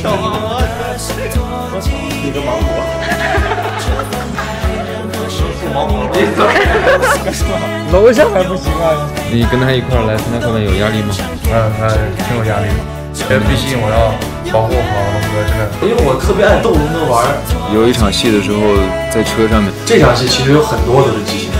跳啊！我操，你个芒果！什么是芒果？你走！楼上还不行啊！你跟他一块来参加课外有压力吗？他挺有压力的，但毕竟我要保护好龙哥，真的。因为我特别爱逗龙哥玩。有一场戏的时候，在车上面。这场戏其实有很多都是即兴的，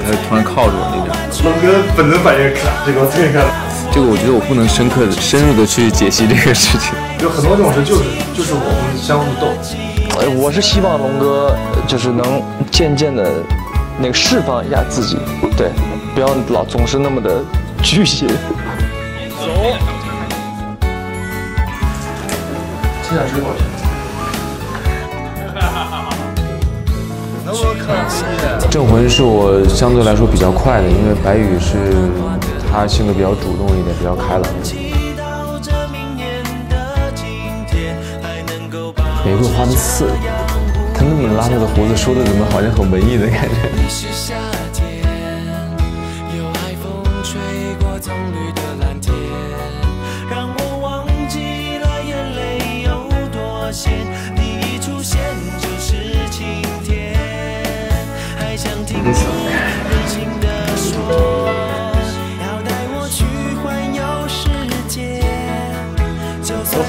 他突然靠着我那边。龙哥本能反应，这个我特别看。 这个我觉得我不能深入的去解析这个事情，有很多这种事就是我们相互斗。我是希望龙哥就是能渐渐的，那个释放一下自己，对，不要老总是那么的拘谨。走。吃点水果去。那我靠！镇魂是我相对来说比较快的，因为白宇是。 他性格比较主动一点，比较开朗。玫瑰花的刺，他那么拉着的胡子，说的怎么好像很文艺的感觉？有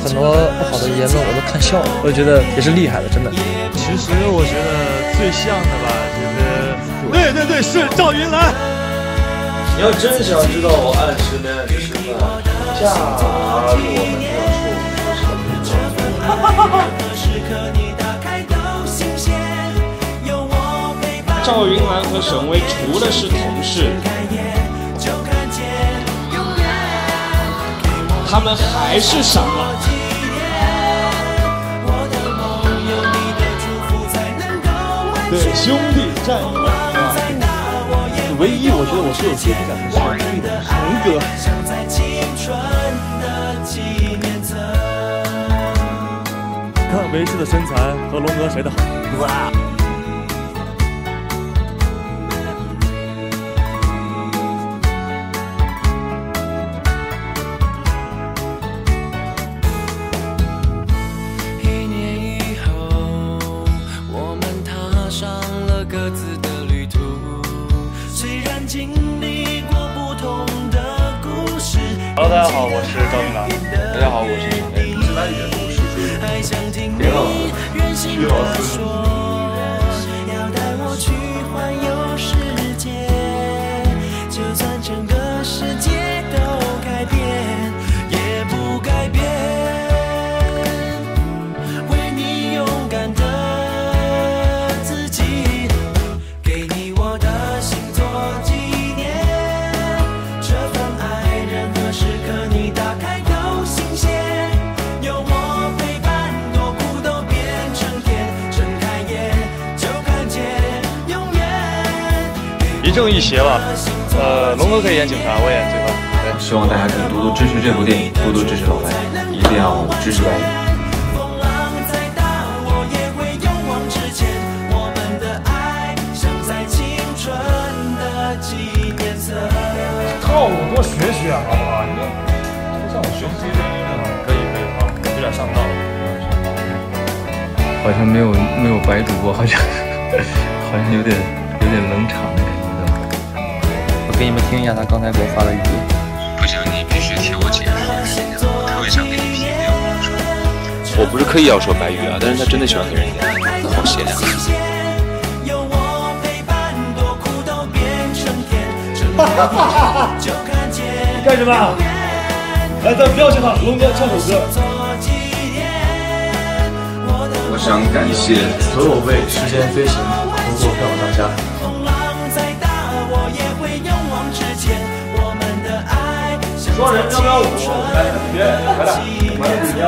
很多不好的言论，我都看笑了，我觉得也是厉害的，真的。其实我觉得最像的吧，就是对，是赵云来。你要真想知道我暗示恋爱的身份，假如我们这样说，我是很不错的。赵云来和沈巍除了是同事。 他们还是傻了。对，兄弟战友们，啊，唯一我觉得我是有阶级感的是我自己的红哥。看维氏的身材和龙哥谁的好？哇！各自的旅途，虽然经历过不同的故事。Hello， 大家好，我是赵云来。大家好，我是沈巍。是白宇，我是朱宇。别老师，徐老师。要带我去环游世界，就算整个世界都改变，也不改变。为你勇敢的。 正一邪吧，龙哥可以演警察，我演罪犯。对，希望大家可以多多支持这部电影，多多支持老白，一定要支持白宇。跳舞多学学好不好？你就像我学习这些音乐，可以啊，有点上道了。好像没有白主播，好像有点冷场的感觉。 给你们听一下他刚才给我发的语音。不行，你必须替我解释一下，我特别想跟你批评我说。我不是刻意要说白宇啊，但是他真的喜欢给人家，好邪呀！哈哈哈哈哈！你干什么？来，咱们标起他，龙哥唱首歌。我想感谢所有为《时间飞行》工作票房大家。 双人跳舞，来，别，快点，我们一起跳。